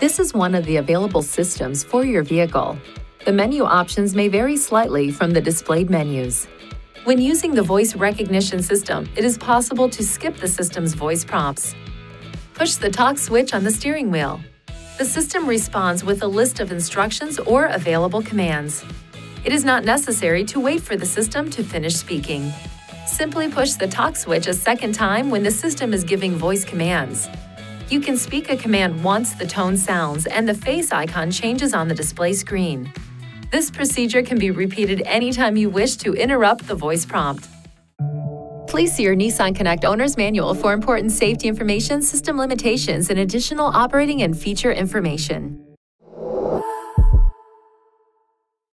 This is one of the available systems for your vehicle. The menu options may vary slightly from the displayed menus. When using the voice recognition system, it is possible to skip the system's voice prompts. Push the talk switch on the steering wheel. The system responds with a list of instructions or available commands. It is not necessary to wait for the system to finish speaking. Simply push the talk switch a second time when the system is giving voice commands. You can speak a command once the tone sounds and the face icon changes on the display screen. This procedure can be repeated anytime you wish to interrupt the voice prompt. Please see your Nissan Connect Owner's Manual for important safety information, system limitations, and additional operating and feature information.